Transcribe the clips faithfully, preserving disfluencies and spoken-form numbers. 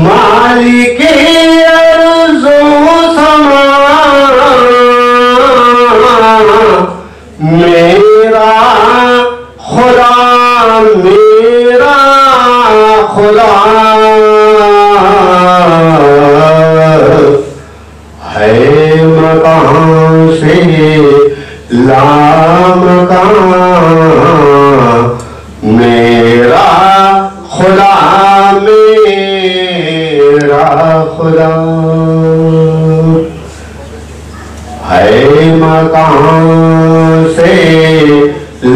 मालिक अर्ज़ो समा मेरा खुदा मेरा खुदा है मकान से लामकान मेरा खुदा मेरा खुदा है मकान से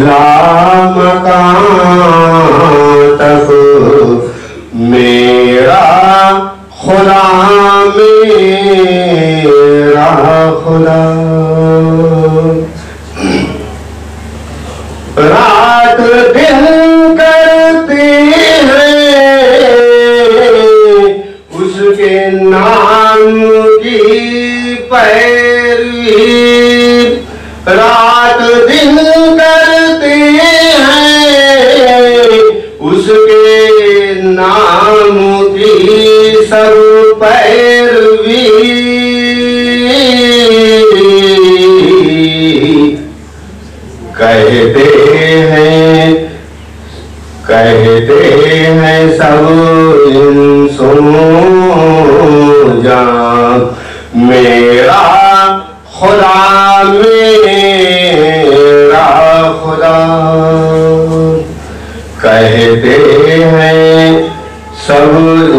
लामकान तक मेरा खुदा मेरा खुदा। रात दिन करते हैं उसके नाम की पैरवी, रात दिन करते हैं उसके नाम की सब पैरवी। कहते हैं कहते हैं सब इंसों जान मेरा खुदा मेरा खुदा। कहते हैं सब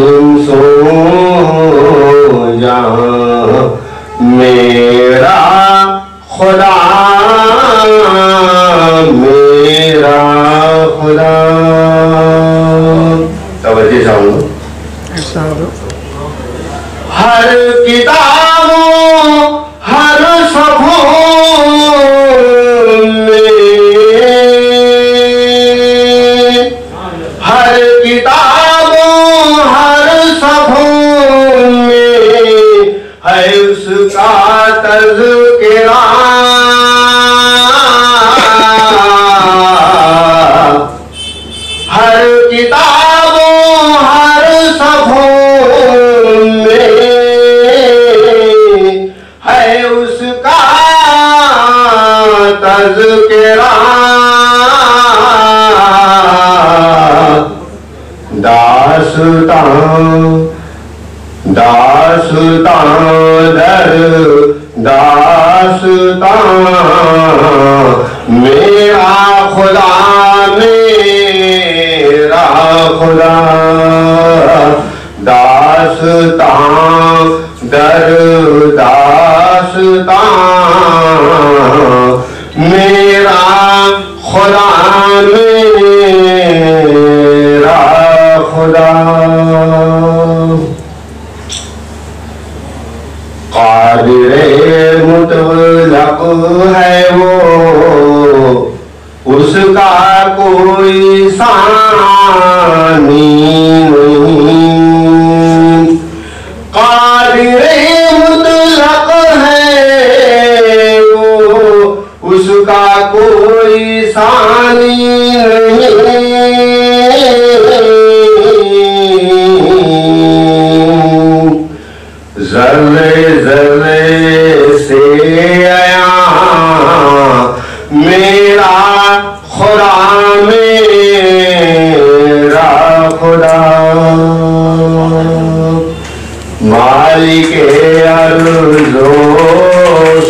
इंसों जान मेरा खुदा मेरा खुदा। तवज्जो चाहूंगा हर किताबों हर सफ़ों में, हर किताबों हर सफ़ों में है उसका तज़किरा। हर किताबों हर सफ़ों में है उसका तज़किरा। दास्तां दास्तां दर दास्तां मेरा खुदा मेरा खुदा। दास्तां दर दास्तां मेरा खुदा मेरा खुदा। कादिरे मुतलक़ है वो उसका कोई सानी नहीं। कादिरे मुतलक़ है वो उसका कोई सानी नहीं। जर्रे जर्रे से आया मेरा खुदा मेरा खुदा। मालिक अर्ज़ो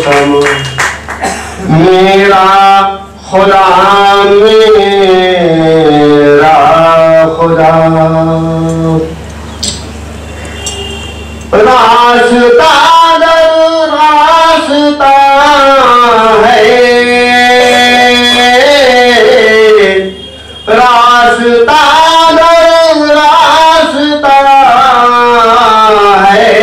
समा मेरा खुदा मेरा खुदा। रास्ता दर रास्ता है रास्ता दर रास्ता है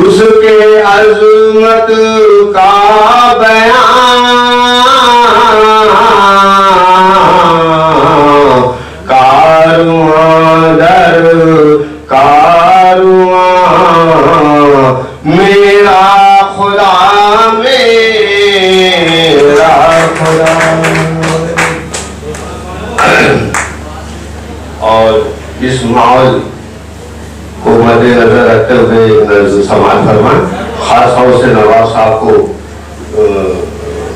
उसके अज़मत का बयान। कारवां दर कारवां मेरा खुदा मेरा खुदा। English माहौल को मद्देनजर रखते हुए समाज फरमान खासतौर से नवाब साहब को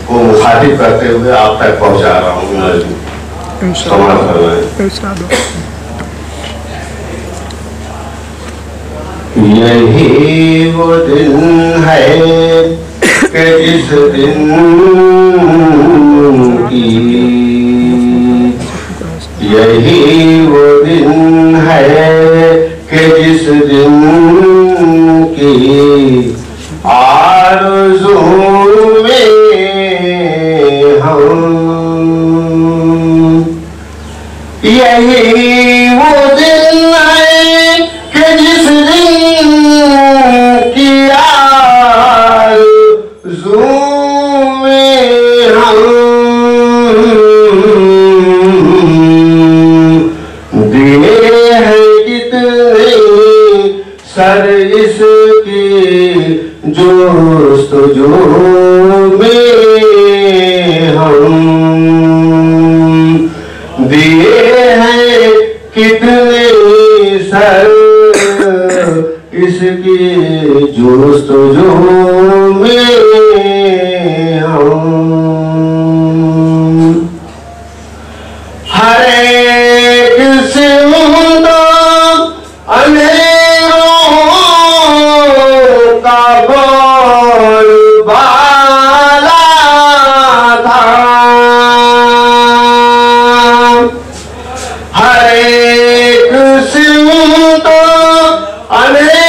को मुखातिब करते हुए आप तक पहुंचा रहा हूँ। समाज फरमान यही वो दिन है कि जिस दिन की यही वो दिन है कि जिस दिन की आरज़ू में हम यही वो दिन है कि जिस दिन की आरज़ू में हम सर इसकी जोस्तजू में हम दिए हैं कितने सर इसकी जोस्तजू में हम हर एक से तो अने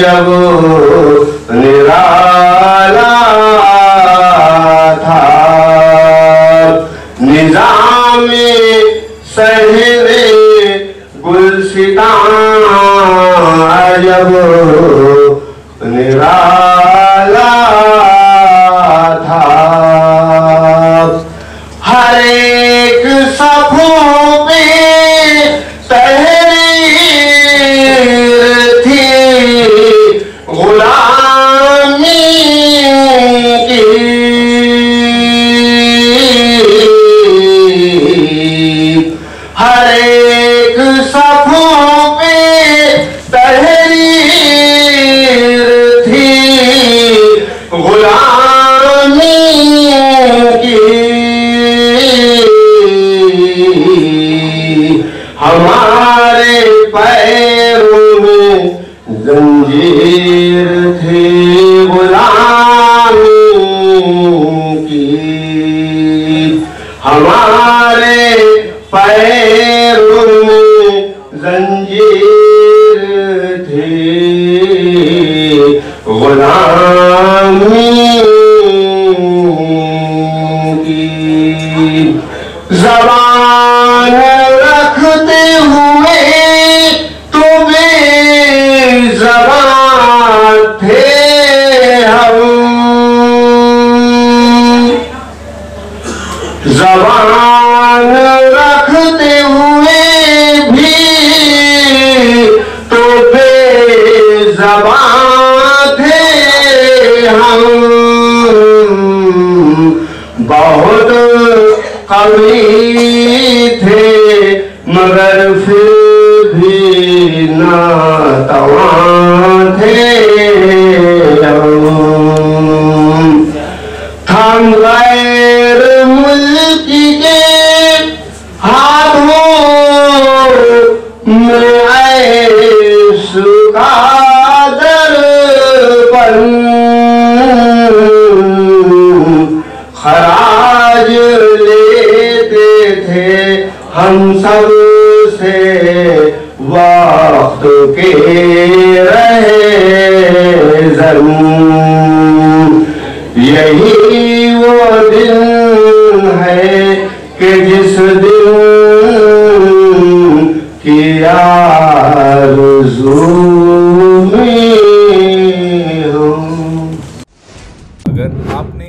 जब निराला था निजाम सहरे गुलसिता जब निराला था हर एक सफों पे हमारे पैरों में जंजीर थी गुलामी की हमारे पैरों में जंजीर थी गुलामी की ज़बान ज़बान रखते हुए भी तो बेज़बान थे हम बहुत कवि थे मगर फिर भी नातवान थे हम गैर मुल्की के हाथों में ऐश का दर्पण खराज लेते थे हम सब से वक्त के रहे जरूर यही वो दिन है कि जिस दिन की आरज़ू में। अगर आपने